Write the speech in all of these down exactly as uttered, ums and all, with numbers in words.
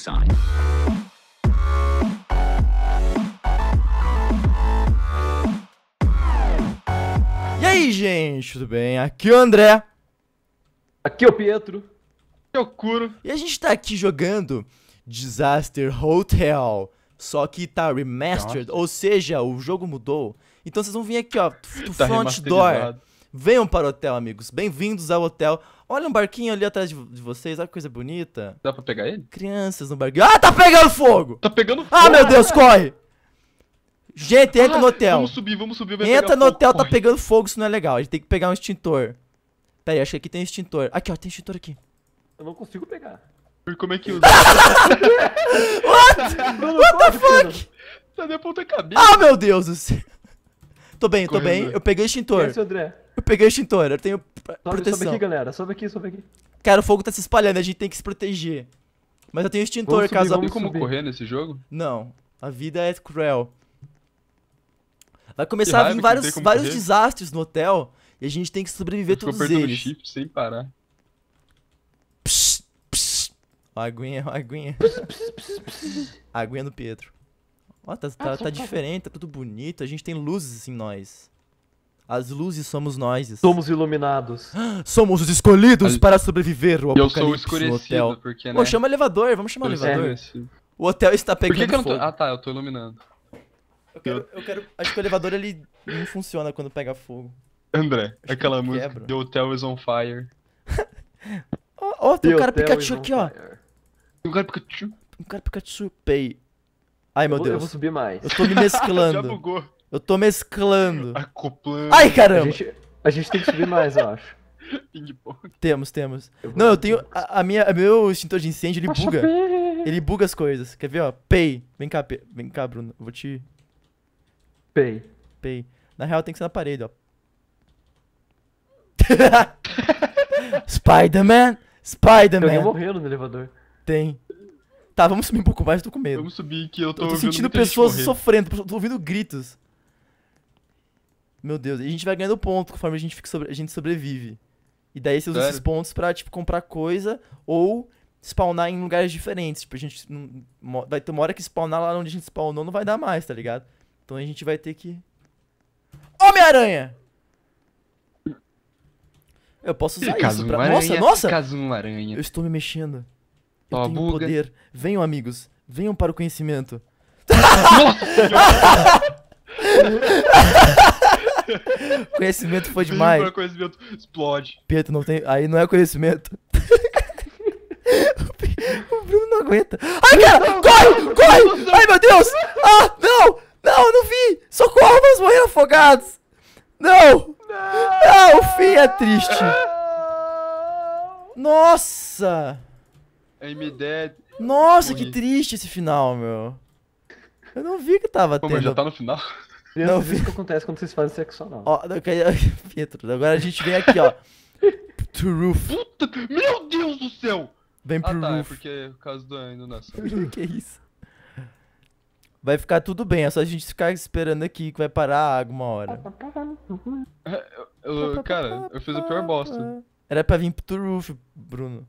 cosine. E aí, gente, tudo bem? Aqui é o André. Aqui é o Pietro. Aqui é o Kuro. E a gente tá aqui jogando Disaster Hotel, só que tá remastered, nossa, ou seja, o jogo mudou. Então vocês vão vir aqui, ó, do tá front door. Venham para o hotel, amigos. Bem-vindos ao hotel. Olha um barquinho ali atrás de, de vocês. Olha que coisa bonita. Dá pra pegar ele? Crianças no barquinho. Ah, tá pegando fogo! Tá pegando fogo! Ah, meu Deus, corre! Gente, entra ah, no hotel. Vamos subir, vamos subir. Vai entra no fogo, hotel, corre. Tá pegando fogo, isso não é legal. A gente tem que pegar um extintor. Pera aí, acho que aqui tem extintor. Aqui, ó, tem extintor aqui. Eu não consigo pegar. Como é que usa? What? Não, não What corre, the fuck? Tá na ponta cabeça. Ah, meu Deus do céu. Tô bem, tô Correndo. bem. Eu peguei o extintor. Esse, André? Eu peguei o extintor, eu tenho sobe, proteção. Sobe aqui, galera. Sobe aqui, sobe aqui. Cara, o fogo tá se espalhando, a gente tem que se proteger. Mas eu tenho extintor, vamos caso... Não tem como subir. correr nesse jogo? Não. A vida é cruel. Vai começar a vir vários, vários desastres no hotel e a gente tem que sobreviver todos eles. Chip sem parar. Psh, psh. Ó, a aguinha, ó, a aguinha. Psh, psh, psh, psh. A aguinha do Pietro. Ó, tá, tá, ah, tá diferente, tá tudo bonito. A gente tem luzes em nós. As luzes somos nós. Somos iluminados. Somos os escolhidos Ali... para sobreviver o apocalipse. Eu sou escurecido, hotel. porque, né? Pô, chama o elevador, vamos chamar eu o elevador. É. O hotel está pegando Por que que eu não tô... fogo. Ah, tá, eu tô iluminando. Eu quero, eu quero... Acho que o elevador, ele não funciona quando pega fogo. André, Acho aquela música quebra. The Hotel is on Fire. Ó, oh, oh, tem um cara Pikachu aqui, ó. Tem um cara Pikachu. Um cara Pikachu, pay. Ai, meu eu vou, Deus. Eu vou subir mais. Eu tô me mesclando. Já bugou. Eu tô mesclando. Acoplando. Ai, caramba. A gente, a gente tem que subir mais, eu acho. Temos, temos. Eu Não, eu tenho... A, a minha, a meu extintor de incêndio, ele Poxa buga. Pê. Ele buga as coisas. Quer ver, ó? Pay. Vem cá, pay. Vem cá, Bruno. Eu vou te... Pay. Pay. Na real, tem que ser na parede, ó. Spider-Man. Spider-Man. Tem alguém morrendo no elevador. Tem. Tá, vamos subir um pouco mais, eu tô com medo. Vamos subir que eu tô, eu tô sentindo pessoas sofrendo, tô ouvindo gritos. Meu Deus, e a gente vai ganhando ponto conforme a gente, fica sobre... a gente sobrevive. E daí você usa Sério? esses pontos pra, tipo, comprar coisa ou spawnar em lugares diferentes. Tipo, a gente não... vai ter uma hora que spawnar lá onde a gente spawnou não vai dar mais, tá ligado? Então a gente vai ter que... Homem-Aranha! Eu posso usar Fica isso pra... Aranha, nossa, nossa! Fica uma aranha. Eu estou me mexendo. Eu Ó, tenho buga. poder. Venham, amigos. Venham para o conhecimento. Nossa! Conhecimento foi demais. Para o conhecimento. Explode. Pietro, não tem... Aí não é conhecimento. O Bruno não aguenta. Ai, cara! Corre! Corre! Ai, meu Deus! Ah, não! Não, não vi! Socorro, vamos morrer afogados! Não! Não, o fim é triste. Nossa! I'm dead. Nossa, Morri. que triste esse final, meu. Eu não vi que tava Pô, tendo. Mas já tá no final. Eu não vi o que acontece quando vocês fazem sexo anal. Ó, Pietro, agora a gente vem aqui, ó. To roof. Puta, meu Deus do céu! Vem pro ah, tá, roof. É porque é o caso do ainda nasceu. Que isso? Vai ficar tudo bem, é só a gente ficar esperando aqui que vai parar alguma hora. Eu, eu, cara, eu fiz a pior bosta. Era pra vir pro roof, Bruno.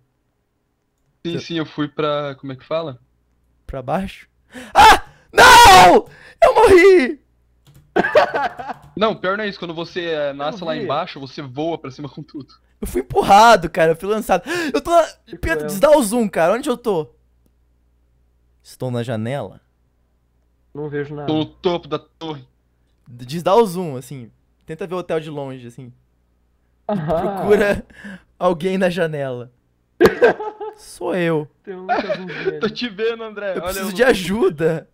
Sim, sim, eu fui pra... como é que fala? Pra baixo? Ah! Não! Eu morri! Não, pior não é isso. Quando você é, nasce lá embaixo, você voa pra cima com tudo. Eu fui empurrado, cara. Eu fui lançado. Eu tô... Na... Pedro, desdá o zoom, cara. Onde eu tô? Estou na janela? Não vejo nada. Tô no topo da torre. Desdá o zoom, assim. Tenta ver o hotel de longe, assim. Ah. Procura alguém na janela. Sou eu. Tem um Tô te vendo, André. Eu Olha preciso eu... de ajuda.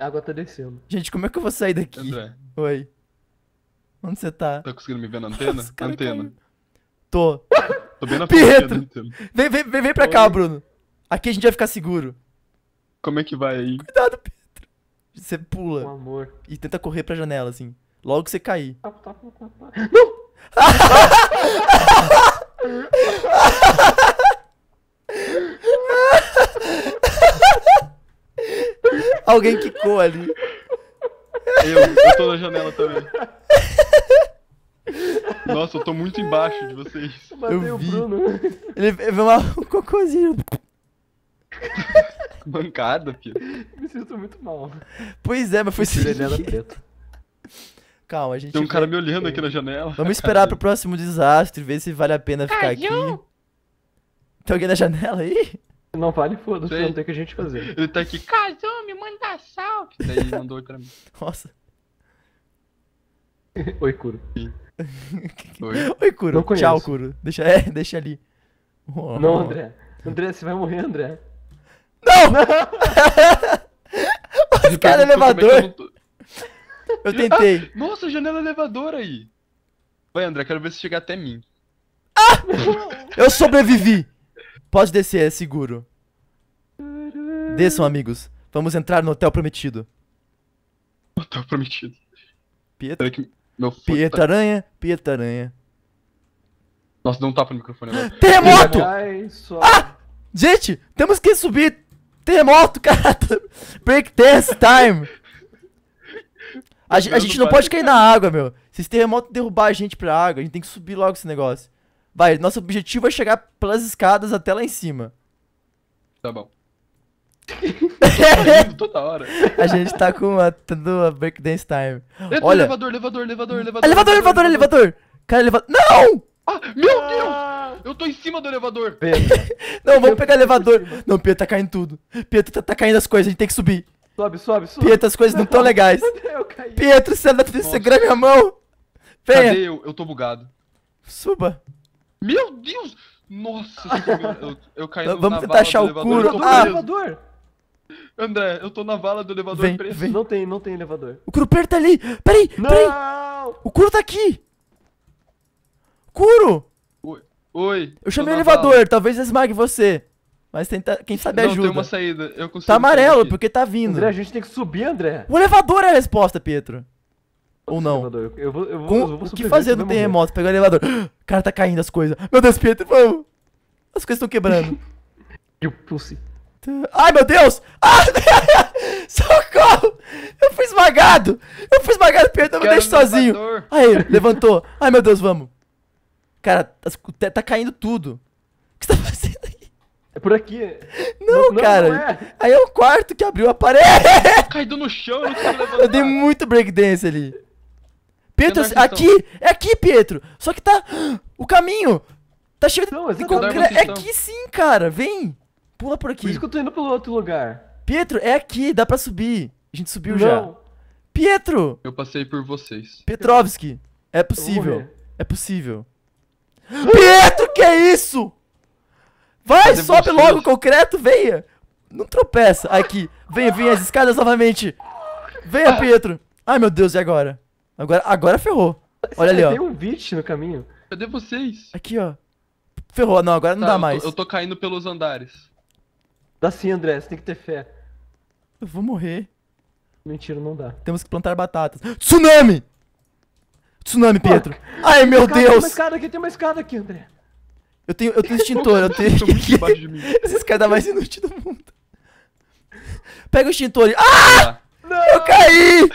A água tá descendo. Gente, como é que eu vou sair daqui? André. Oi. Onde você tá? Tá conseguindo me ver na antena? Nossa, antena. Caiu. Tô. Tô bem na Pietro. Vem, vem, vem, vem pra Oi. cá, Bruno. Aqui a gente vai ficar seguro. Como é que vai aí? Cuidado, Pietro. Você pula. Com amor. E tenta correr pra janela, assim. Logo você cair. Tá, tá, tá, tá. Não! Alguém quicou ali. Eu, eu tô na janela também. Nossa, eu tô muito embaixo de vocês. Eu vi. O Bruno. Ele veio um cocôzinho. Mancada, filho. Me sinto muito mal. Pois é, mas foi assim. Calma, a gente... Tem um cara me olhando aqui na janela. Vamos esperar pro próximo desastre, ver se vale a pena ficar aqui. Tem alguém na janela aí? Não vale, foda-se, não tem o que a gente fazer. Ele tá aqui, casou, me manda salve. Daí ele mandou oi pra mim. Nossa. Oi, Kuro. Oi. Oi, Kuro. Tchau, Kuro. Deixa, é, deixa ali. Oh. Não, André. André, você vai morrer, André. Não! Os caras elevador. Eu, tô... eu tentei. Ah, nossa, janela elevador aí. Vai, André, quero ver se chegar até mim. Ah! Eu sobrevivi. Pode descer, é seguro. Desçam, amigos. Vamos entrar no hotel prometido. Hotel prometido. Pietra... Que meu Pietra Aranha, Pietra Aranha. Nossa, deu um tapa no microfone agora. Terremoto! Ai, só... Ah! Gente, temos que subir. Terremoto, cara. Break dance time. A, a gente não pode cair na água, meu. Se esse terremoto derrubar a gente pra água, a gente tem que subir logo esse negócio. Vai, nosso objetivo é chegar pelas escadas até lá em cima. Tá bom. Toda hora. A gente tá com a, a breakdance time. Entra. Olha, elevador, elevador, elevador, elevador. Elevador, elevador, elevador. Cara, elevador. Não! Ah, meu ah. Deus! Eu tô em cima do elevador. Não, vamos pegar elevador. Não, Pedro, tá caindo tudo. Pedro, tá, tá caindo as coisas, a gente tem que subir. Sobe, sobe, sobe. Pedro, as coisas não tão legais. Pedro, você grave a mão. Venha. Cadê eu? Eu tô bugado. Suba. Meu Deus! Nossa, eu, eu caí no Vamos tentar achar o Kuro. Eu tô ah. elevador. André, eu tô na vala do elevador vem, preso. Vem. Não tem, não tem elevador. O Kuro perto tá ali. Peraí, não. peraí. O Kuro tá aqui. Kuro. Oi. Oi. Eu chamei o elevador, vala. Talvez esmague você. Mas tenta, quem sabe não, ajuda. Tem uma saída. Eu consigo. Tá amarelo, porque tá vindo. André, a gente tem que subir, André. O elevador é a resposta, Pietro. Ou não? Eu vou, eu vou, Com, eu vou o que fazer no terremoto? Pegar o elevador. O cara tá caindo as coisas. Meu Deus, Pedro, vamos. As coisas estão quebrando. E o pulse. Ai, meu Deus! Ah, socorro! Eu fui esmagado! Eu fui esmagado, Pedro, não me deixe sozinho. Aí, levantou. Ai, meu Deus, vamos. Cara, tá caindo tudo. O que você tá fazendo aí? É por aqui. Não, não cara. Não é. Aí é o quarto que abriu a parede. Caiu no chão, eu não consigo levantar. Eu dei muito breakdance ali. Pietro, aqui! É aqui, Pietro! Só que tá... O caminho! Tá cheio de concreto! É aqui sim, cara! Vem! Pula por aqui! Por isso que eu tô indo pro outro lugar! Pietro, é aqui! Dá pra subir! A gente subiu já! Pietro! Eu passei por vocês! Petrovski! É possível! É possível! Pietro, que é isso? Vai! Sobe logo o concreto! Venha! Não tropeça! Aqui! Venha, venha as escadas novamente! Venha, Pietro! Ai, meu Deus! E agora? Agora, agora ferrou. Olha ali, ó. Tem um beat no caminho. Cadê vocês? Aqui, ó. Ferrou. Não, agora não dá mais. Eu tô caindo pelos andares. Dá sim, André. Você tem que ter fé. Eu vou morrer. Mentira, não dá. Temos que plantar batatas. Tsunami! Tsunami, Pietro. Ai, meu Deus. Tem uma escada aqui, André. Eu tenho extintor. Eu tenho... Essa escada mais inútil do mundo. Pega o extintor e... Ah! Eu caí!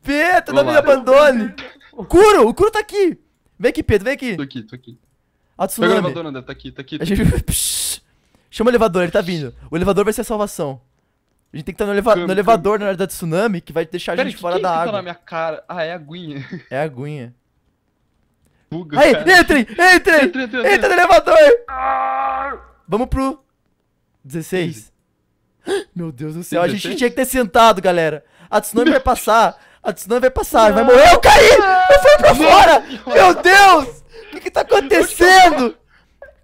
Pedro, não me abandone! O Kuro, o Kuro tá aqui! Vem aqui, Pedro, vem aqui! Tô aqui, tô aqui. A Tsunami. Pega o elevador, André, tá aqui, tá aqui. Tá aqui. Gente... Chama o elevador, ele tá vindo. O elevador vai ser a salvação. A gente tem que estar no, eleva... no elevador na hora da Tsunami, que vai deixar Pera, a gente fora que da água. Que tá na minha cara? Ah, é a aguinha. É a aguinha. Buga, aí, cara. Entrem, entrem! Entra, entra, entra no elevador! Ah! Vamos pro... dezesseis. dezesseis. Meu Deus do céu, dezesseis? A gente tinha que ter sentado, galera. A Tsunami vai passar... A Tsunami vai passar, não. Vai morrer. Eu caí! Eu fui pra fora! Meu Deus! O que que tá acontecendo?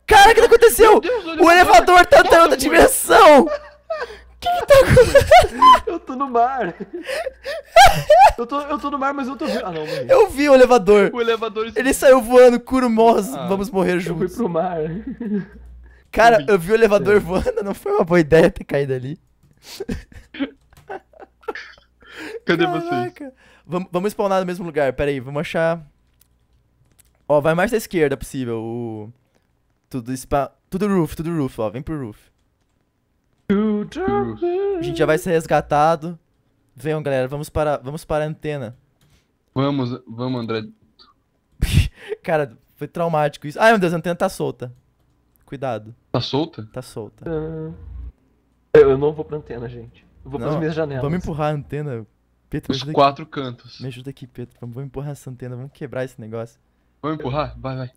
Cara, o que tá acontecendo? O elevador tá entrando na outra dimensão! O que que tá acontecendo? Eu tô no mar. Eu tô, eu tô no mar, mas eu tô vendo. Ah, não, morri. Eu vi o elevador. O elevador... Ele saiu voando, Kuro, ah, vamos morrer juntos. Eu fui pro mar. Cara, eu vi, eu vi o elevador é. voando, não foi uma boa ideia ter caído ali. Cadê Caraca. vocês? Vamos, vamos spawnar no mesmo lugar, pera aí, vamos achar... Ó, vai mais da esquerda possível, o... Tudo spa... Tudo roof, tudo roof, ó, vem pro roof. A gente já vai ser resgatado. Venham, galera, vamos para, vamos para a antena. Vamos, vamos, André. Cara, foi traumático isso. Ai, meu Deus, a antena tá solta. Cuidado. Tá solta? Tá solta. Uh... Eu não vou pra antena, gente. Eu vou pras minhas janelas. Vamos empurrar a antena. Pedro, os quatro aqui. Cantos. Me ajuda aqui, Pedro. Vamos empurrar essa antena, vamos quebrar esse negócio. Vamos empurrar? Vai, vai.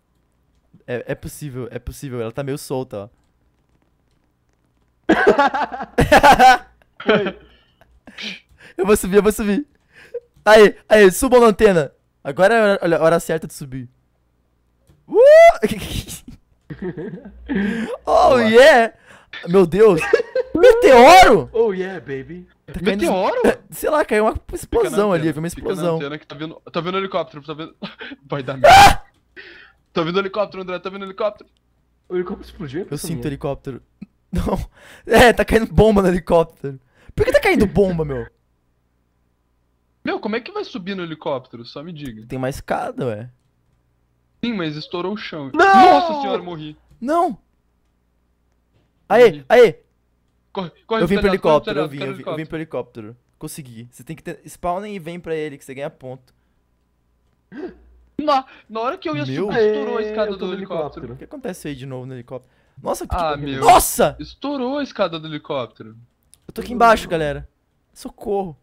É, é possível, é possível. Ela tá meio solta, ó. Eu vou subir, eu vou subir. Aí, aí, subam na antena. Agora é a hora, a hora certa de subir. Uh! Oh, olá. Yeah! Meu Deus! Meteoro! Oh, yeah, baby! Tá meteoro? Caindo... Sei lá, caiu uma explosão ali, viu? Uma explosão. Que tá vendo tá vendo o helicóptero, tá vendo... Vai dar merda. Ah! Tá vendo o helicóptero, André, tá vendo o helicóptero? O helicóptero explodiu? Eu sinto o helicóptero. Não. É, tá caindo bomba no helicóptero. Por que tá caindo bomba, meu? Meu, como é que vai subir no helicóptero? Só me diga. Tem uma escada, ué. Sim, mas estourou o chão. Não! Nossa senhora, morri. Não! Aê, aê! Corre, corre, eu vim pro helicóptero, eu vim, eu vim, eu vim pro helicóptero. Consegui. Você tem que ter... Spawnem e vem pra ele, que você ganha ponto. Na, na hora que eu ia meu... subir, estourou a escada do helicóptero. helicóptero. O que acontece aí de novo no helicóptero? Nossa, que ah, meu. Nossa! Estourou a escada do helicóptero. Eu tô aqui embaixo, galera. Socorro.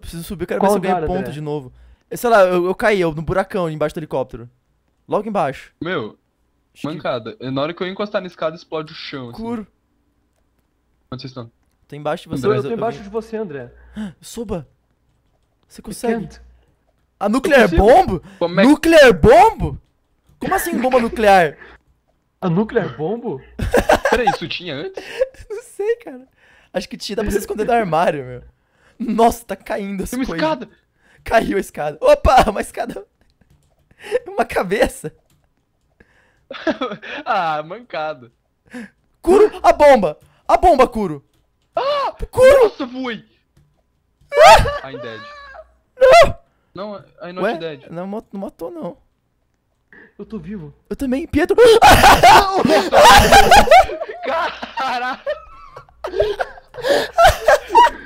Preciso subir, eu quero Qual ver se eu ganho ponto dela? de novo. Eu, sei lá, eu, eu caí, eu no buracão ali embaixo do helicóptero. Logo embaixo. Meu, Acho mancada. Que... Na hora que eu encostar na escada, explode o chão. Curo. Assim. Onde vocês estão? Tô embaixo de você, André, eu tô eu... embaixo de você, André. Suba. Você consegue. A nuclear bomb? Como é... Nuclear bomb? Como assim bomba nuclear? A nuclear bomb? Peraí, isso tinha antes? Não sei, cara. Acho que tinha, dá pra você esconder do armário, meu. Nossa, tá caindo as coisas. Tem uma escada. Caiu a escada. Opa, uma escada. Uma cabeça. Ah, mancada. Curo, a bomba. A bomba, Curo. Ah, Curo. Nossa, fui. Ah. I'm dead. Não. Não, I'm not Ué? dead. Não, não matou, não. Eu tô vivo. Eu também, Pedro. Caralho.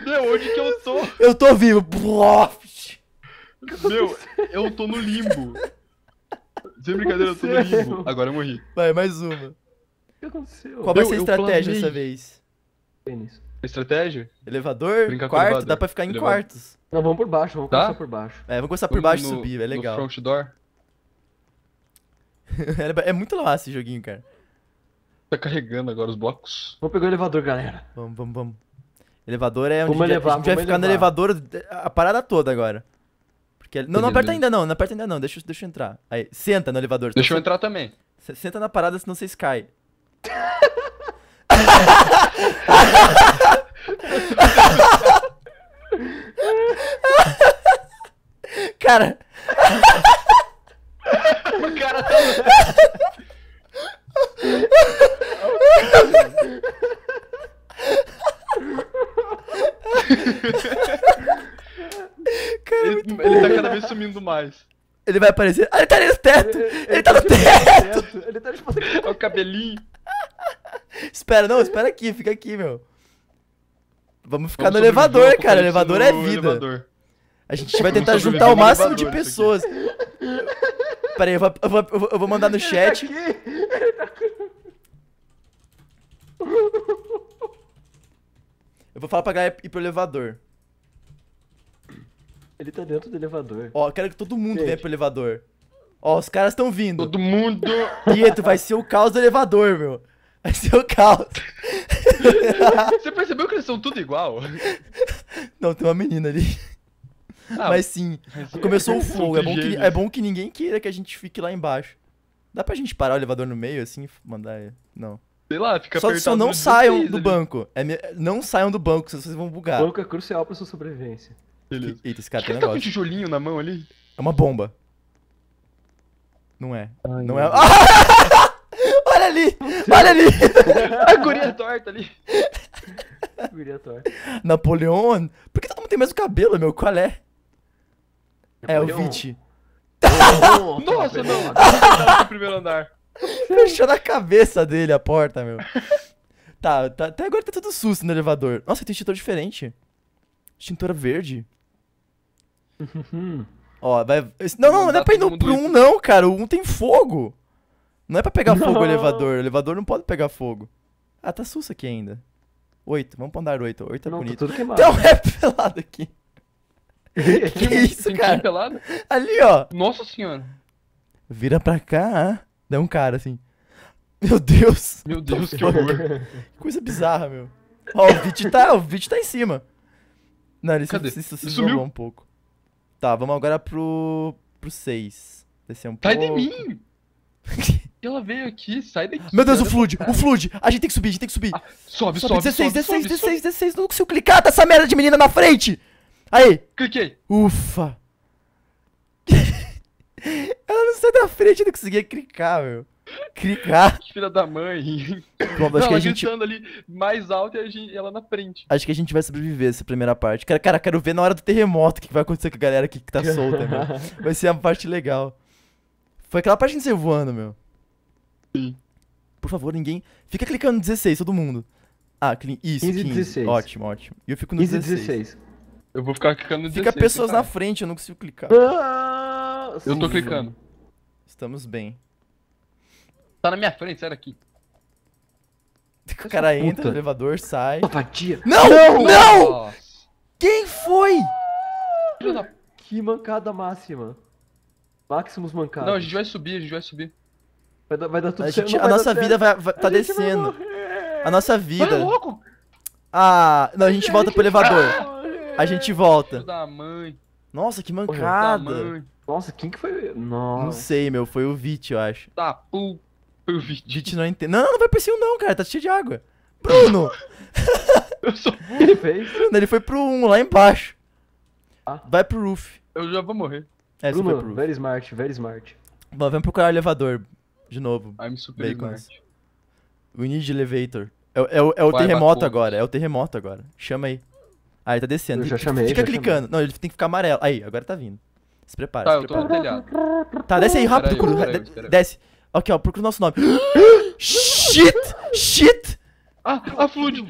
Meu, onde que eu tô? Eu tô vivo. Meu, eu tô no limbo. Sem brincadeira, eu tô no limbo. Agora eu morri. Vai, mais uma. O que aconteceu? Qual vai ser a estratégia dessa vez? Estratégia? Elevador, Brincar quarto, elevador. Dá pra ficar em elevador. quartos. Não, vamos por baixo, vamos tá? começar por baixo. É, vamos começar por vamos baixo e subir, é legal. No front door. É muito lá esse joguinho, cara. Tá carregando agora os blocos. Vamos pegar o elevador, galera. Vamos, vamos, vamos. Elevador é onde elevar, a gente vai ficar elevar. no elevador a parada toda agora. Porque ele... Não, não aperta ainda não, não aperta ainda não, deixa, deixa eu entrar. Aí, senta no elevador. Deixa eu entrar também. Senta na parada, senão vocês caem. Cara... O cara tá... Cara, ele, muito bom, ele tá cada vez sumindo mais. Ele vai aparecer. Ah, ele tá ali no teto! Ele, ele, ele tá, tá no teto. teto! Ele tá tipo... É o cabelinho. Espera, não, espera aqui, fica aqui, meu. Vamos ficar Vamos no elevador, bloco, cara. Elevador é vida. Elevador. A gente vai tentar juntar o máximo de pessoas. Peraí, eu vou, eu, vou, eu vou mandar no ele chat. Tá aqui. Ele tá aqui. Eu vou falar pra galera ir pro elevador. Ele tá dentro do elevador. Ó, eu quero que todo mundo Gente. venha pro elevador. Ó, os caras estão vindo. Todo mundo! Pietro, vai ser o caos do elevador, meu. Vai ser o caos. Você percebeu que eles são tudo igual? Não, tem uma menina ali. Ah, mas sim, começou o fogo. É bom, que, é bom que ninguém queira que a gente fique lá embaixo. Dá pra gente parar o elevador no meio, assim, mandar ele? Não. Sei lá, fica só, só não saiam vocês, do ali. banco. É, não saiam do banco, senão vocês vão bugar. O banco é crucial pra sua sobrevivência. Beleza. Eita, esse cara tem um negócio. Tá com um tijolinho na mão ali? É uma bomba. Não é. Ai, não é. Ah! Olha ali! Olha ali! A guria torta ali. A guria torta. Napoleon? Por que todo mundo tem mesmo cabelo, meu? Qual é? Napoleon. É o Vit. Oh, oh, nossa, não! Agora no primeiro andar. Fechou na cabeça dele a porta, meu. Tá, tá, até agora tá tudo susto no elevador. Nossa, tem extintor diferente. Extintora verde. Ó, vai... Não, não, não é pra ir no pro um, não, cara. O um tem fogo. Não é pra pegar fogo o elevador. O elevador não pode pegar fogo. Ah, tá susto aqui ainda. Oito, vamos pro andar oito. Oito é não, bonito. Tudo queimado. Então é pelado aqui. que, que é isso, tem cara? Pelado? Ali, ó. Nossa senhora. Vira pra cá, ah. Dá um cara assim. Meu Deus. Meu Deus, que horror. Coisa bizarra, meu. Ó, o vídeo tá, o vídeo tá em cima. Não, ele Cadê? se, se, se subiu um pouco. Tá, vamos agora pro pro seis. Descer um pouco. Sai de mim. Ela veio aqui, sai daqui. Meu Deus, o flood, o flood. A gente tem que subir, a gente tem que subir. Ah, sobe, sobe, sobe. dezesseis, dezesseis, dezesseis, dezesseis. Não consigo clicar, tá essa merda de menina na frente. Aí. Cliquei. Ufa. Ela não sai da frente, eu não conseguia clicar, meu. Clicar. Filha da mãe. Bom, acho não, que a gente gritando ali mais alto e a gente, ela na frente. Acho que a gente vai sobreviver essa primeira parte. Cara, cara, quero ver na hora do terremoto o que vai acontecer com a galera aqui que tá solta, meu. Vai ser a parte legal. Foi aquela parte que a gente saiu voando, meu. Sim. Por favor, ninguém... Fica clicando no dezesseis, todo mundo. Ah, cli... isso, quinze, quinze. Ótimo, ótimo. E eu fico no quinze, dezesseis. dezesseis. Eu vou ficar clicando no Fica dezesseis. Fica pessoas cara. na frente, eu não consigo clicar. Ah, eu tô clicando. Estamos bem. Tá na minha frente, sai daqui. O cara entra puta. no elevador, sai. Não! Não! não! Quem foi? Que mancada máxima. Maximus mancada. Não, a gente vai subir, a gente vai subir. Vai dar, vai dar tudo a gente, certo. A nossa vida vai, vai, tá a descendo. A nossa vida. Louco. Ah, não, a gente volta pro elevador. A gente volta. Da mãe. Nossa, que mancada. Da mãe. Nossa, quem que foi? Nossa. Não sei, meu, foi o Vit, eu acho. Tá, pum, foi o Vit. Vit não entende. Não, não vai pro cima não, cara, tá cheio de água. Bruno! Eu sou burro, velho. Ele foi pro um, lá embaixo. Ah. Vai pro roof. Eu já vou morrer. É, Bruno, você foi pro roof. Very smart, very smart. Bom, vamos procurar o elevador de novo. I'm super smart. We need elevator. É, é, é o, é o vai, terremoto vai, agora, é o terremoto agora. Chama aí. Ah, ele tá descendo. Eu já chamei, Fica já clicando. Chamei. Não, ele tem que ficar amarelo. Aí, agora tá vindo. Se prepara, tá, se prepara. Eu tô no telhado. Tá, desce aí, rápido, procura. Peraí, peraí, peraí. Desce. Ok, ó, procura o nosso nome. Shit! Shit! Ah, a flood!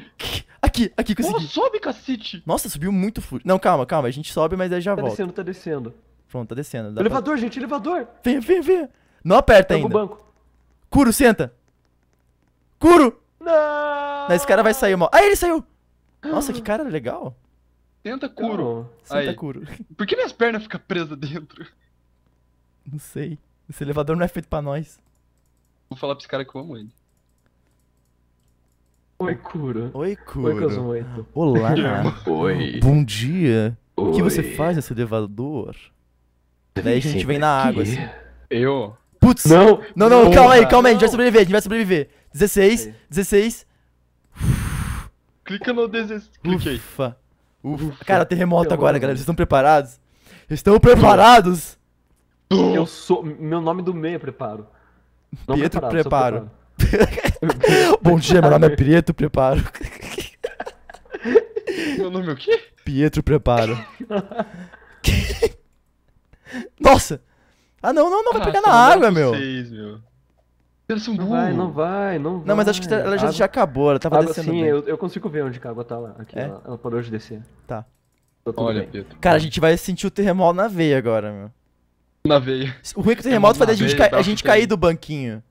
Aqui, aqui, consegui. Nossa, sobe, cacete! Nossa, subiu muito flood. Não, calma, calma, a gente sobe, mas aí já tá volta. Tá descendo, tá descendo. Pronto, tá descendo. Elevador, pra... gente, elevador! Vem, vem, vem! Não aperta ainda. Banco. Curo, senta! Curo! Não! Esse cara vai sair, mó. Ah, ele saiu! Nossa, que cara legal! Tenta Curo. Senta aí. Curo. Por que minhas pernas ficam presas dentro? Não sei. Esse elevador não é feito pra nós. Vou falar pra esse cara que eu amo ele. Oi, Curo. Oi, Curo. Oi, Olá. Oi. Bom dia. Oi. O que você faz nesse elevador? Tem Daí a gente vem na aqui. água, assim. Eu? Putz! Não, não, não, não calma aí, calma aí. A gente vai sobreviver, a gente vai sobreviver. dezesseis, dezesseis. Clica no dezesseis. Cliquei. Ufa. Ufa. Cara, terremoto eu agora, galera. Vocês estão preparados? Estão preparados? Eu sou... Meu nome do meio é Preparo. Não Pietro Preparo. preparo. Bom dia, meu nome é Pietro Preparo. Meu nome é o quê? Pietro Preparo. Nossa! Ah, não, não, não. Vai ah, pegar na água, meu. Vocês, meu. Um não vai, não vai, não vai. Não, mas acho que ela já, água... já acabou, ela tava água, descendo sim, eu, eu consigo ver onde que a água tá lá, aqui, é? ela, ela parou de descer. Tá. Olha, Pedro. Cara, a gente vai sentir o terremoto na veia agora, meu. Na veia. O ruim é que o terremoto vai fazer a gente, veia, ca... a gente cair do banquinho.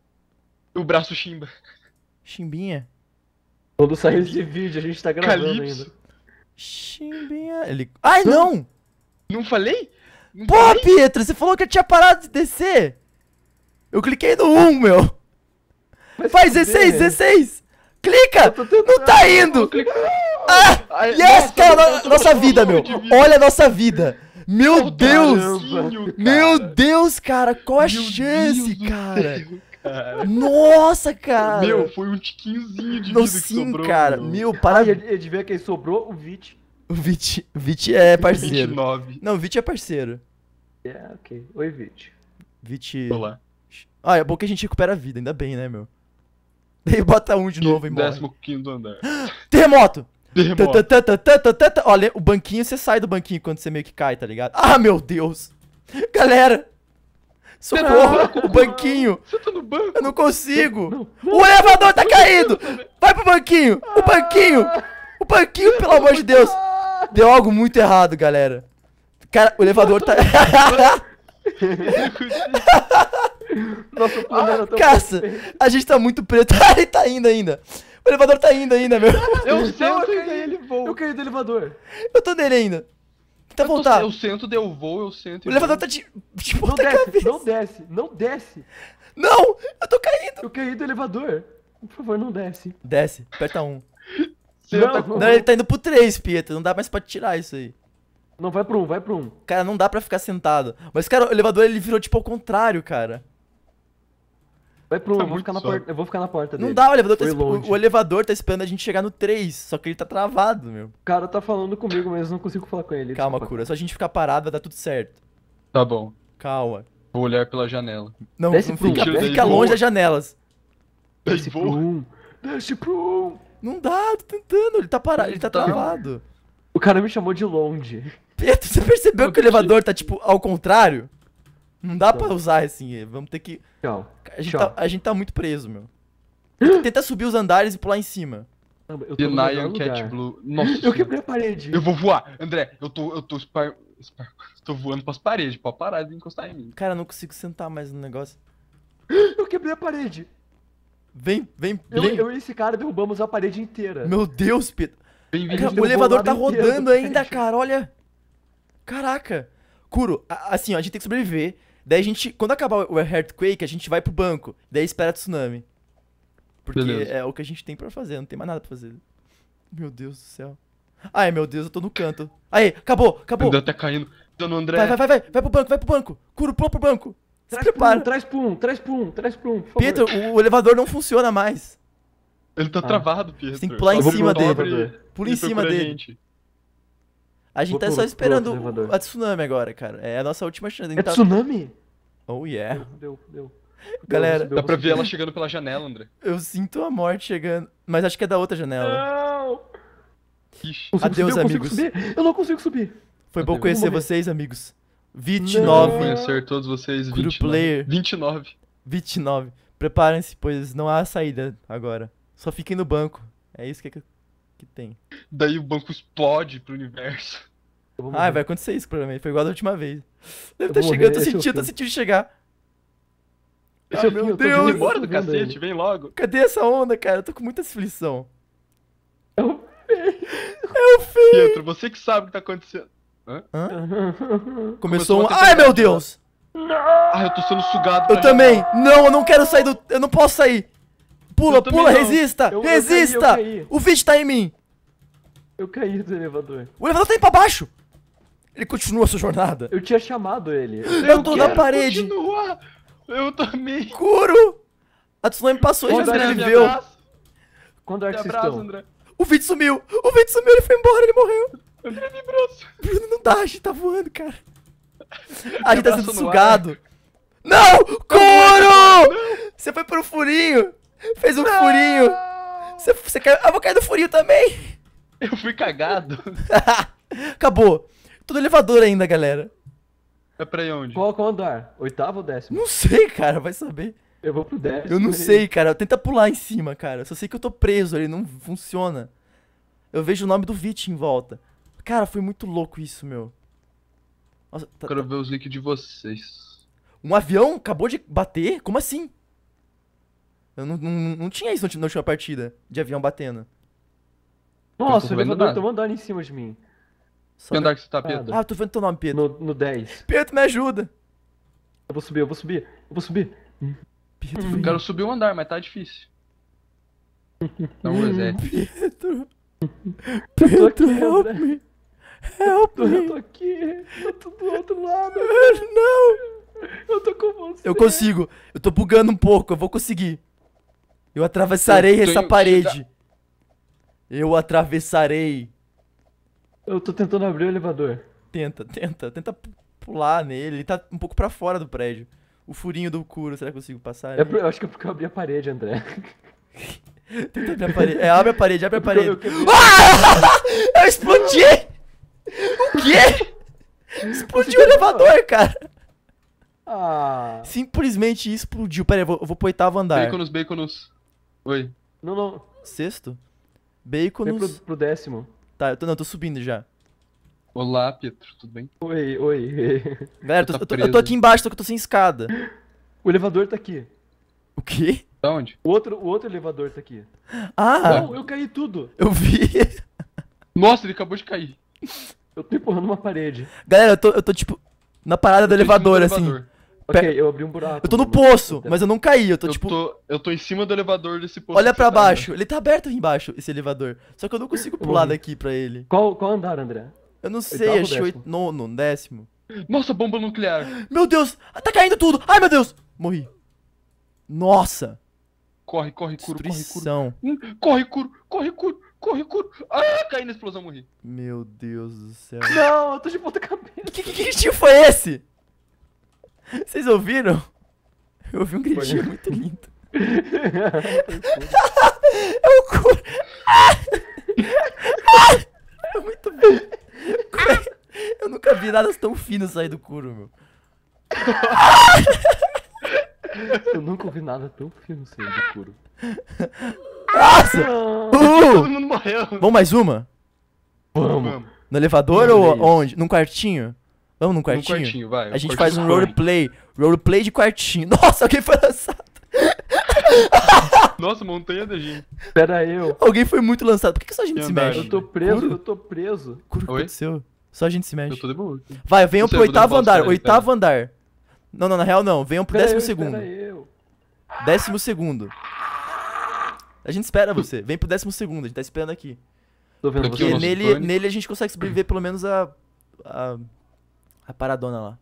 O braço chimba. Chimbinha? Quando sair esse vídeo, a gente tá gravando Calypso. ainda. Chimbinha... Ele... Ai, não! Não falei? Não Pô, falei? Pietro, você falou que eu tinha parado de descer. Eu cliquei no um, meu. Faz dezesseis, dezesseis! Clica! Não tá indo! Ah! Yes, cara! Nossa vida, meu! Olha a nossa vida! Meu Deus! Meu Deus, cara! Qual a chance, cara? Nossa, cara! Meu, foi um tiquinhozinho de vida que sobrou. Sim, cara! Meu, parabéns! E adivinha quem sobrou? O Vit. O Vit. Vit é parceiro. vinte e nove. Não, o Vit é parceiro. É, ok. Oi, Vit. Vit. Olá. Ah, é bom que a gente recupera a vida, ainda bem, né, meu? Daí bota um de novo e morre. Décimo quinto andar. Terremoto! Terremoto. Olha, o banquinho, você sai do banquinho quando você meio que cai, tá ligado? Ah, meu Deus! Galera! Socorro! O banquinho! Você tá no banco? Eu não consigo! O elevador tá caindo! Vai pro banquinho! O banquinho! O banquinho, pelo amor de Deus! Deu algo muito errado, galera. Cara, o elevador tá... Nossa, o plano era tão Caça, perfeito. A gente tá muito preto. Ele tá indo ainda. O elevador tá indo ainda, meu. Eu sento e daí ele voa. Eu caí do elevador. Eu tô nele ainda. Tá voltado. Eu sento, deu voo, eu sento. O elevador tá de ponta cabeça. Não desce, não desce. Não, eu tô caindo. Eu caí do elevador. Por favor, não desce. Desce, aperta um. Não, não, ele tá indo pro três, Pietro. Não dá mais pra tirar isso aí. Não, vai pro um, vai pro um. Cara, não dá pra ficar sentado. Mas, cara, o elevador ele virou tipo ao contrário, cara. Vai pro um, tá eu, vou ficar na porta, eu vou ficar na porta dele. Não dá, o elevador, tá, o, o elevador tá esperando a gente chegar no três. Só que ele tá travado, meu. O cara tá falando comigo, mas eu não consigo falar com ele. Calma, desculpa. Cura. Só a gente ficar parado vai dar tudo certo. Tá bom. Calma. Vou olhar pela janela. Não, desce não fica, um. fica longe das janelas. Desce pro um. Desce pro um. Não dá, tô tentando, ele tá parado, ele tá travado. O cara me chamou de longe. Pedro, você percebeu que o elevador tá tipo ao contrário? Não dá pra usar assim, vamos ter que... Tchau. A gente, tá, a gente tá muito preso, meu. Tenta subir os andares e pular em cima. Denial Cat Blue. Nossa, eu quebrei a parede. Eu vou voar, André, eu tô, eu tô, spar... Spar... tô voando pras paredes, pode parar de encostar em mim. Cara, eu não consigo sentar mais no negócio. Eu quebrei a parede. Vem, vem, eu, vem. Eu e esse cara derrubamos a parede inteira. Meu Deus, Pedro. O elevador tá rodando ainda, cara, olha. Caraca. Curo, a, assim, ó, a gente tem que sobreviver. Daí a gente, quando acabar o Earthquake, a gente vai pro banco. Daí espera tsunami. Porque beleza. É o que a gente tem pra fazer, não tem mais nada pra fazer. Meu Deus do céu. Ai, meu Deus, eu tô no canto. Aí, acabou, acabou. Ainda tá caindo. Tô no André. Vai, vai, vai, vai, vai pro banco, vai pro banco. Curo, pula pro banco. Traz pro um, traz pro um, traz pro um, traz pro um, por favor. Pedro, o elevador não funciona mais. Ele tá ah. travado, Pedro. Você tem que pular em cima dele. Pula em cima dele. A gente tá só esperando a tsunami agora, cara. É a nossa última chance. É tsunami? Oh, yeah. Deu, deu. Galera... Dá pra ver ela chegando pela janela, André. Eu sinto a morte chegando. Mas acho que é da outra janela. Não! Adeus, amigos. Eu não consigo subir. Foi bom conhecer vocês, amigos. vinte e nove. Conhecer todos vocês, vinte e nove. vinte e nove. vinte e nove. Preparem-se, pois não há saída agora. Só fiquem no banco. É isso que, é que, que tem. Daí o banco explode pro universo. Ah, vai acontecer isso pra mim. Foi igual da última vez. Deve estar chegando, eu tô sentindo, eu tô sentindo chegar. Ah, meu Deus! Vem embora do cacete, vem logo. Cadê essa onda, cara? Eu tô com muita aflição. É o fim. É o fim. Pietro, você que sabe o que tá acontecendo. Hã? Hã? Começou, Começou um... Ai, meu Deus! Não! Ah, eu tô sendo sugado. Eu também! Jogar. Não, eu não quero sair do... Eu não posso sair! Pula, eu pula, resista! Eu, resista! Eu caí, eu caí. O vídeo tá em mim! Eu caí do elevador. O elevador tá indo pra baixo! Ele continua a sua jornada. Eu tinha chamado ele. Eu, eu tô na parede! Continua. Eu também! Curo! A tsunami passou e já sobreviveu. Quando é que vocês estão? André. O vídeo sumiu! O vídeo sumiu, ele foi embora, ele morreu! Bruno, não dá, a gente tá voando, cara. A gente tá sendo sugado. Não! Curo! Você foi pro furinho! Fez um não. furinho! Você, você caiu. Ah, eu vou cair do furinho também! Eu fui cagado! Acabou! Tô no elevador ainda, galera. É pra ir onde? Qual, qual andar? Oitavo ou décimo? Não sei, cara, vai saber. Eu vou pro décimo. Eu não sei, cara. Tenta pular em cima, cara. Eu só sei que eu tô preso, ele não funciona. Eu vejo o nome do Vit em volta. Cara, foi muito louco isso, meu. Nossa, tá, quero tá... ver os links de vocês. Um avião acabou de bater? Como assim? Eu não, não, não tinha isso na última partida, de avião batendo. Nossa, o elevador tá andando em cima de mim. Que andar que você tá, Pedro? Ah, eu tô vendo teu nome, Pedro. No, no dez. Pedro, me ajuda. Eu vou subir, eu vou subir, eu vou subir. Pedro, eu quero subir um andar, mas tá difícil. Dá um reset. Pedro. Pedro, aqui, help André. me. Help eu tô, me. Eu tô aqui. Eu tô do outro lado. Não. Eu tô com você. Eu consigo. Eu tô bugando um pouco. Eu vou conseguir. Eu atravessarei eu essa parede. Que... Eu atravessarei. Eu tô tentando abrir o elevador. Tenta, tenta. Tenta pular nele. Ele tá um pouco pra fora do prédio. O furinho do Curo. Será que eu consigo passar? É por... Eu acho que é porque eu abri a parede, André. Tenta abrir a parede. É, abre a parede, abre a parede. Eu, eu, eu... Ah! Eu explodi! O quê? Explodiu o elevador, cara. Ah. Simplesmente explodiu. Pera aí, eu vou, eu vou pro oitavo andar. Baconos, baconos. Oi. Não, não. Sexto? Baconos. Vem pro, pro décimo. Tá, eu tô, não, eu tô subindo já. Olá, Pedro, tudo bem? Oi, oi. Galera, eu, tá eu, eu tô aqui embaixo, só que eu tô sem escada. O elevador tá aqui. O quê? Da onde? O outro, o outro elevador tá aqui. Ah! Não, eu caí tudo. Eu vi. Nossa, ele acabou de cair. Eu tô empurrando uma parede. Galera, eu tô, eu tô tipo na parada do elevador, do elevador, assim. Ok, eu abri um buraco. Eu tô no poço, mas eu não caí, eu tô eu tipo... Tô, eu tô em cima do elevador desse poço. Olha pra baixo, tá, ele tá aberto aí embaixo, esse elevador. Só que eu não consigo pular daqui pra ele. Qual, qual andar, André? Eu não sei, acho que oito, nono, décimo. Nossa, bomba nuclear. Meu Deus, tá caindo tudo. Ai, meu Deus. Morri. Nossa. Corre, corre, curo, corre, curo. Corre, curo, corre, curo, corre, curo. Ah, caí na explosão, morri. Meu Deus do céu. Não, eu tô de ponta cabeça. Que, que, que gritinho foi esse? Vocês ouviram? Eu ouvi um gritinho muito lindo. É o cu. É muito bom. Eu nunca vi nada tão fino sair do couro, meu. Eu nunca vi nada tão fino sair do couro. Nossa! Uh! Todo mundo morreu. Vamos mais uma? Vamos. No elevador Vamos. ou onde? Num quartinho? Vamos num quartinho? Num quartinho, vai. A gente faz um roleplay. Roleplay de quartinho. Nossa, alguém foi lançado. Nossa, montanha da gente. Pera eu. Alguém foi muito lançado. Por que, que só a gente eu se mexe? Eu tô preso, Curo? eu tô preso. Curo, o que aconteceu? Só a gente se mexe. Eu tô de boa. Vai, venham pro oitavo andar, oitavo andar. Não, não, na real não. Venham pro décimo segundo. Décimo segundo. A gente espera você. Vem pro décimo segundo, a gente tá esperando aqui. Tô vendo você. Porque nele, nele a gente consegue sobreviver pelo menos a... A, a paradona lá.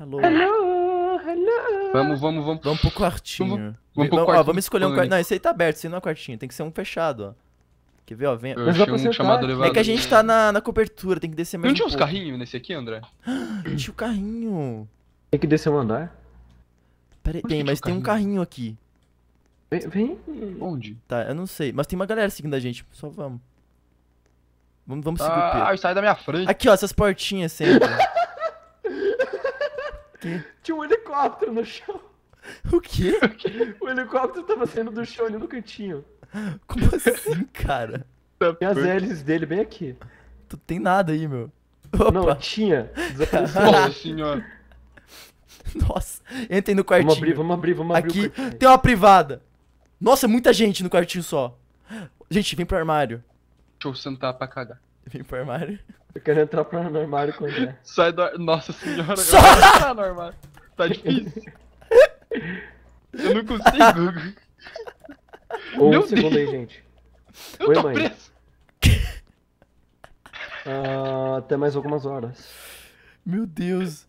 Hello. Hello, hello. Vamos, vamos, vamos. Vamos pro quartinho. Vamos pro quartinho. Ó, vamos escolher um quartinho. Não, esse aí tá aberto, esse aí não é quartinho. Tem que ser um fechado, ó. Quer ver, ó, vem. Mas dá pra um chamado elevador. É que a gente tá na, na cobertura, tem que descer mais. Não um tinha uns carrinhos nesse aqui, André? Tinha o carrinho. Tem que descer um andar? Pera aí, tem, mas tem um carrinho aqui. Vem, vem. Onde? Tá, eu não sei. Mas tem uma galera seguindo a gente, só vamos. Vamos, vamos seguir o Pedro. Ah, sai da minha frente. Aqui, ó, essas portinhas sempre. Tinha um helicóptero no chão. O quê? O helicóptero tava saindo do chão ali no cantinho. Como assim, cara? Tem as hélices dele bem aqui. Tu tem nada aí, meu. Opa. Não, tinha. Nossa senhora. Nossa, entrem no quartinho. Vamos abrir, vamos abrir, vamos abrir. Aqui tem uma privada. Nossa, muita gente no quartinho só. Gente, vem pro armário. Deixa eu sentar pra cagar. Vem pro armário. Eu quero entrar pro armário com ele. Sai do ar... Nossa senhora. Só... Eu não armário. Tá difícil. Eu não consigo. Ou Meu um segundo Deus. aí, gente. Eu Oi, tô mãe. preso. Uh, até mais algumas horas. Meu Deus.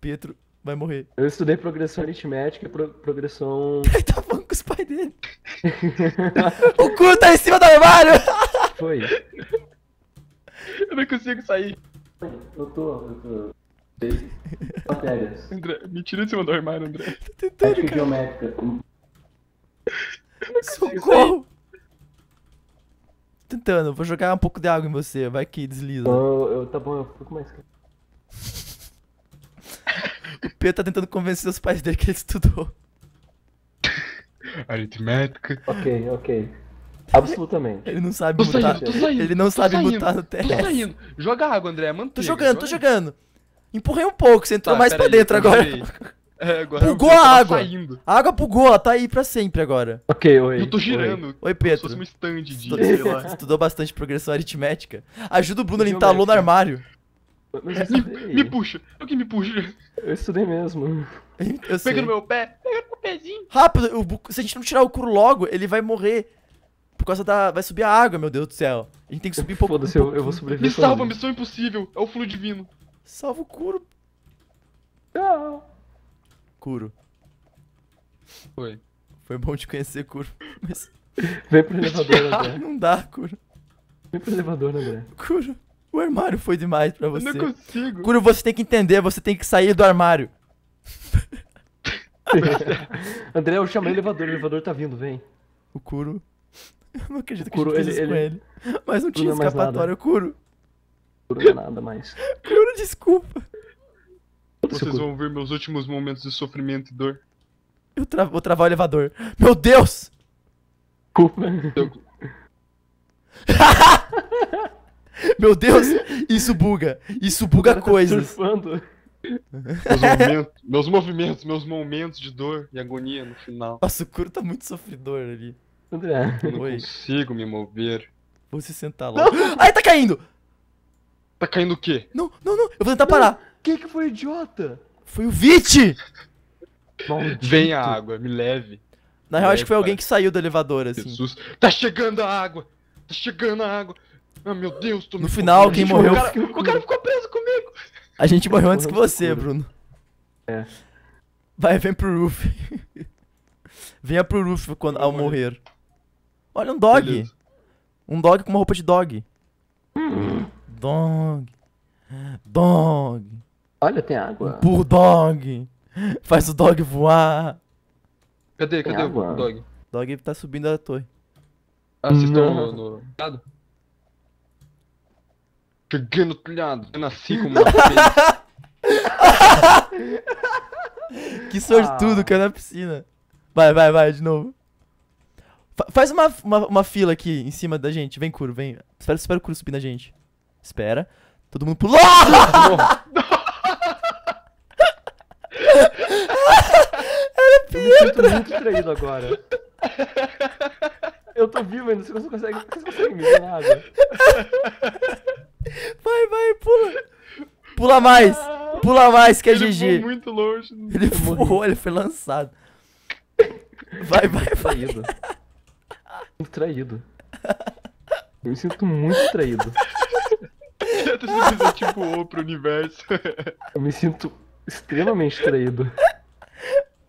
Pedro vai morrer. Eu estudei progressão aritmética e pro progressão... Ele tá falando com os pais dele. O cu tá em cima do armário. Foi. Eu não consigo sair. Eu tô... Eu tô... Matérias. André, me tira de cima do armário, André. Tô tentando, cara. Geométrica. Socorro! Tô tentando, vou jogar um pouco de água em você, vai que desliza. Oh, eu, tá bom, eu fico mais calmo. O Pedro tá tentando convencer os pais dele que ele estudou. Aritmética. Ok, ok. Absolutamente. Ele não sabe tô mutar. Saindo, tô saindo, ele não sabe saindo, mutar no T S. Tô saindo. Joga água, André, mantém. Tô jogando, joga. tô jogando. Empurrei um pouco, você entrou tá, mais pra aí, dentro agora. É, agora bugou a água! Saindo. A água bugou, ela tá aí pra sempre agora. Ok, oi. Eu tô girando. Oi, oi Pedro. Como se fosse um stand de Estudo, sei lá. Estudou bastante progressão aritmética. Ajuda o Bruno, ele entalou no armário. Me, me puxa. O que me puxa? Eu estudei mesmo. Eu Pega no meu pé. Pega no meu pezinho. Rápido, o, se a gente não tirar o couro logo, ele vai morrer. Por causa da... Vai subir a água, meu Deus do céu. A gente tem que subir um pouco. Foda-se, eu, eu vou sobreviver. Me salva, missão impossível. É o fluido divino. Salva o couro. Tchau. Curo. Foi. Foi bom te conhecer, Curo. Mas... Vem pro elevador, André. Não dá, Curo. Vem pro elevador, André. Curo, o armário foi demais pra você. Eu não consigo. Curo, você tem que entender, você tem que sair do armário. André, eu chamei o elevador, o elevador tá vindo, vem. O Curo... Eu não acredito que Curo, a gente fez ele, com ele. ele. Mas não Curo tinha não escapatório, Curo. Curo não é nada mais. Curo, desculpa. Vocês vão ver meus últimos momentos de sofrimento e dor. Eu tra vou travar o elevador. Meu Deus! Culpa. Meu Deus! Isso buga. Isso buga coisas. Surfando. Meus movimentos, meus movimentos, meus momentos de dor e agonia no final. Nossa, o Kuro tá muito sofridor ali. André. Eu não Oi. consigo me mover. Vou se sentar lá. Ai, tá caindo! Tá caindo o quê? Não, não, não. Eu vou tentar não. parar. Quem que foi, idiota? Foi o Vit! Maldito. Vem a água, me leve. Na real, acho que foi alguém que saiu do elevador, assim. Jesus. Tá chegando a água! Tá chegando a água! Ah, meu Deus, tô... No final, quem morreu... O cara, o cara ficou preso comigo! A gente morreu antes que você, Bruno. É. Vai, vem pro Roof. Venha pro Roof quando, ao morrer. Olha, um dog. Beleza. Um dog com uma roupa de dog. Hum. Dog. Dog. Olha, tem água. Um puro dog. Faz o dog voar. Cadê? Cadê o dog? O dog tá subindo a torre. Ah, vocês estão no, no telhado? Cheguei no telhado, eu nasci como uma peixe. Que sortudo, ah. Caiu na piscina. Vai, vai, vai, de novo. Fa faz uma, uma, uma fila aqui em cima da gente. Vem, Kuro, vem. Espera, espera o Kuro subir na gente. Espera. Todo mundo pulou! Era Pietro! Eu me sinto muito traído agora. Eu tô vivo ainda, vocês não conseguem, vocês não conseguem me ver nada. Vai, vai, pula. Pula mais, pula mais que é G G. Ele foi muito longe. Ele voou, ele foi lançado. Vai, vai, vai. Traído. Muito traído. Eu me sinto muito traído. Eu me sinto tipo O pro universo. Eu me sinto extremamente traído.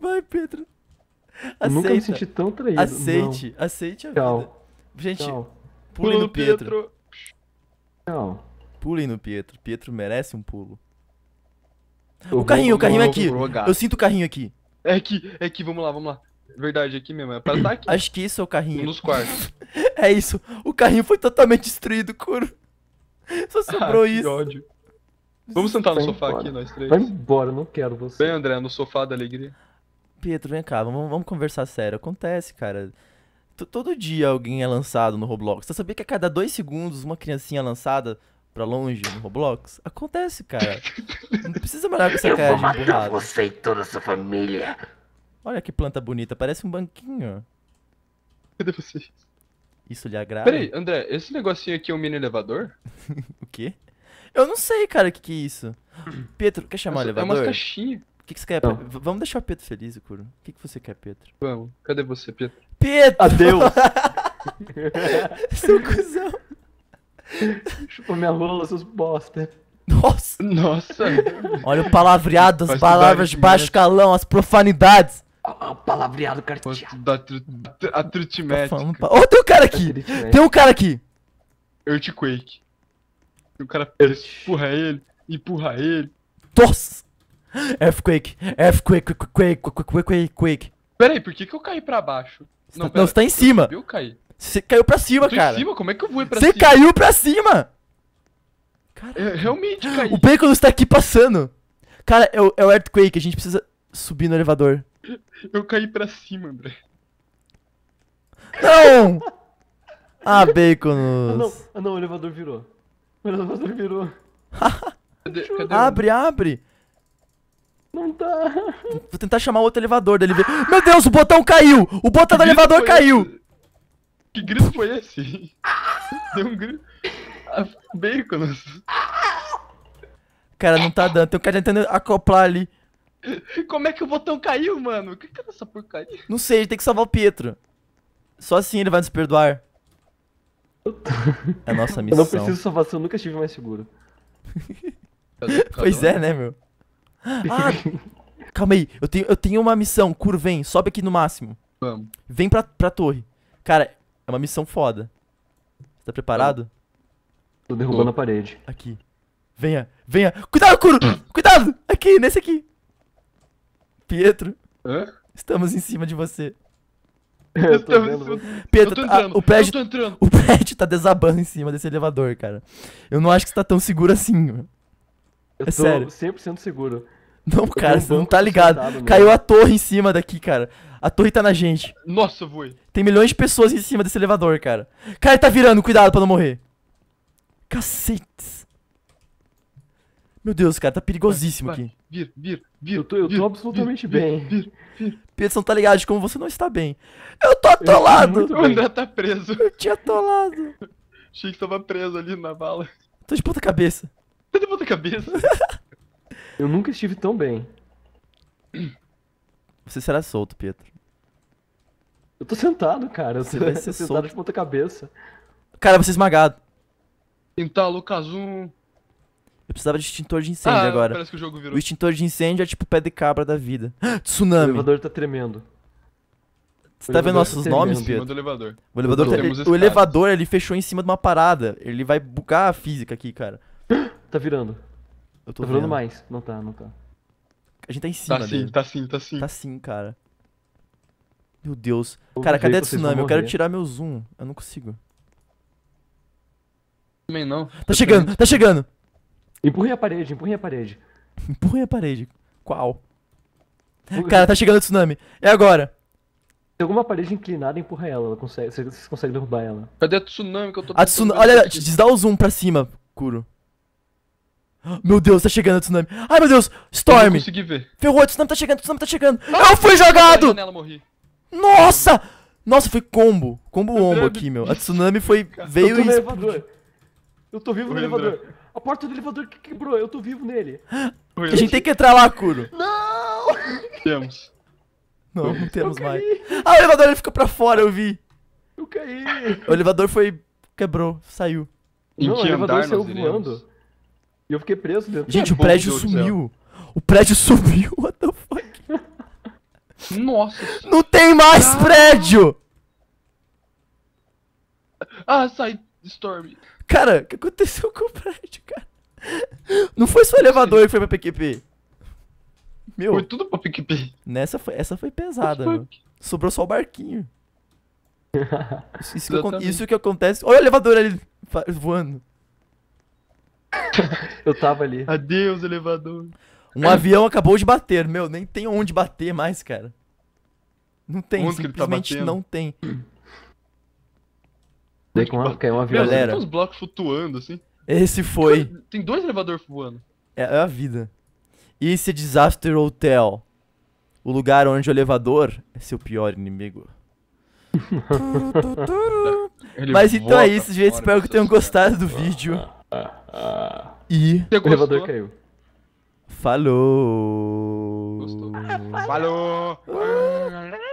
Vai, Pedro. Aceita. Eu nunca me senti tão traído. Aceite, não. aceite a Tchau. vida. Gente, Tchau. pule no Pietro. Pietro. Tchau. Pule no Pietro. Pietro merece um pulo. Eu o carrinho, vou, o carrinho vou, aqui. Vou eu sinto o carrinho aqui. É aqui, é aqui, vamos lá, vamos lá. Verdade, é aqui mesmo, é pra estar aqui. Acho que isso é o carrinho. Um dos quartos. É isso, o carrinho foi totalmente destruído, Kuro. Só sobrou ah, isso. Que ódio. Vamos sentar no Vai sofá embora. aqui, nós três. Vai embora, não quero você. Vem, André, no sofá da alegria. Pietro, vem cá, vamos, vamos conversar sério. Acontece, cara. T Todo dia alguém é lançado no Roblox. Você sabia que a cada dois segundos uma criancinha é lançada pra longe no Roblox? Acontece, cara. Não precisa malhar com essa cara de burrada. Eu vou matar você e toda a sua família. Olha que planta bonita, parece um banquinho. Cadê vocês? Isso lhe agrada? Peraí, André, esse negocinho aqui é um mini elevador? O quê? Eu não sei, cara, o que que é isso. Pietro, quer chamar Nossa, o elevador? É umas caixinhas. O que, que você quer? Não. Vamos deixar o Pietro feliz, Kuro. O que, que você quer, Pietro? Vamos. Cadê você, Pietro? Pietro! Adeus! Seu cuzão! Chupa minha rola, seus bosta. Nossa! Nossa! Olha o palavreado, as palavras de baixo calão, as profanidades. O palavreado carteado. A trutimétrica. Oh, tem um cara aqui! Tem um cara aqui! Earthquake. O cara empurra ele, empurra ele. Nossa! Earthquake, Earthquake, Quake, Quake, Quake, Quake. Peraí, por que que eu caí pra baixo? Cê não, tá, não, você tá em cima. Eu caí. Você caiu pra cima, eu tô cara. Em cima? Como é que eu vou ir pra cê cima? Você caiu pra cima! Cara, eu realmente caí. O Bacon está aqui passando. Cara, é o, é o Earthquake, a gente precisa subir no elevador. Eu caí pra cima, André. Não! Ah, Bacon. Não, ah, não, o elevador virou. O elevador virou. Cadê, cadê abre, um? abre. Não dá. Vou tentar chamar outro elevador dele. Meu Deus, o botão caiu! O botão do elevador caiu! Esse? Que grito foi esse? Deu um grito. Ah, Bacon. Cara, não tá dando. Tem um cara tentando acoplar ali. Como é que o botão caiu, mano? O que que é essa porcaria? Não sei, a gente tem que salvar o Pietro. Só assim ele vai nos perdoar. É a nossa missão. Eu não preciso salvação, eu nunca estive mais seguro. Pois é, né, meu? Ah, calma aí, eu tenho, eu tenho uma missão. Kuro, vem, sobe aqui no máximo. Vamos. Vem pra, pra torre. Cara, é uma missão foda. Tá preparado? Tô derrubando Tô. a parede. Aqui. Venha, venha. Cuidado, Kuro! Cuidado! Aqui, nesse aqui. Pietro, Hã? estamos em cima de você. Eu tô vendo. Pietro, eu tô entrando, a, o, prédio, eu tô entrando. o prédio tá desabando em cima desse elevador, cara. Eu não acho que você tá tão seguro assim, meu. Eu é tô sério. cem por cento seguro. Não, cara, você não tá ligado. Caiu a torre em cima daqui, cara. A torre tá na gente. Nossa, voe. Tem milhões de pessoas em cima desse elevador, cara. Cara, ele tá virando, cuidado pra não morrer. Cacete. Meu Deus, cara, tá perigosíssimo vai, vai. aqui. Vir, vir, vir. Eu tô, eu vir, tô absolutamente vir, bem. Vir, vir, vir. Peterson, tá ligado de como você não está bem. Eu tô atolado! Eu tô o André tá preso. Eu tinha atolado. Achei que tava preso ali na bala. Tô de ponta cabeça. Tô de ponta cabeça. Eu nunca estive tão bem. Você será solto, Pietro. Eu tô sentado, cara. Você vai ser sentado solto. De ponta cabeça. Cara, você é esmagado. Então, Lucas um. Eu precisava de extintor de incêndio ah, agora. Parece que o jogo virou. O extintor de incêndio é tipo pé de cabra da vida. Tsunami. O elevador tá tremendo. Você tá vendo nossos tá nomes, Pedro? Elevador. O elevador, tá... ele... o elevador ele fechou em cima de uma parada. Ele vai bugar a física aqui, cara. Tá virando. Eu tô tá virando vendo. mais. Não tá, não tá. A gente tá em cima tá sim, dele. Tá sim, tá sim. Tá sim, cara. Meu Deus. Cara, cadê a tsunami? Eu quero tirar meu zoom. Eu não consigo. Também não. Tá eu chegando, também... tá chegando. Empurrem a parede, empurrem a parede. Empurrem a parede? Qual? Empurra. Cara, tá chegando o tsunami. É agora. Se alguma parede inclinada, empurra ela. ela consegue, vocês conseguem derrubar ela. Cadê a tsunami que eu tô... A tsunami... Olha, olha, dá o zoom pra cima, Kuro. Meu Deus, tá chegando a tsunami. Ai, meu Deus. Storm. Eu não consegui ver. Ferrou, a tsunami tá chegando, a tsunami tá chegando. Ah, eu fui jogado. Nela, morri. Nossa. Nossa, foi combo. Combo ombo aqui, meu. A tsunami foi... veio e... Elevador. Eu tô vivo no elevador. A porta do elevador que quebrou, eu tô vivo nele. A gente tem que entrar lá, Kuro. Não! Temos. Não, não temos mais. Ah, o elevador ele ficou pra fora, eu vi. Eu caí. O elevador foi... quebrou, saiu. Em não, o elevador saiu voando. E eu fiquei preso dentro. Gente, o prédio sumiu. O prédio sumiu, what the fuck? Nossa. Não tem mais prédio! Ah, sai, Storm. Cara, o que aconteceu com o prédio, cara? Não foi só o elevador que foi pra P Q P. Meu. Foi tudo pra P Q P. Nessa foi, essa foi pesada, meu. Sobrou só o barquinho. Isso, isso, que, isso que acontece. Olha o elevador ali voando. Eu tava ali. Adeus, elevador. Um avião acabou de bater, meu. Nem tem onde bater mais, cara. Não tem, onde simplesmente tá não tem. Daí caiu um avião. Galera, tem uns blocos flutuando assim. Esse foi. Tem dois elevadores voando. É, é a vida. Esse é Disaster Hotel. O lugar onde o elevador é seu pior inimigo. Ele Mas então é isso, gente. Espero que tenham gostado do vídeo. E o elevador caiu. Falou. Gostou. Falou.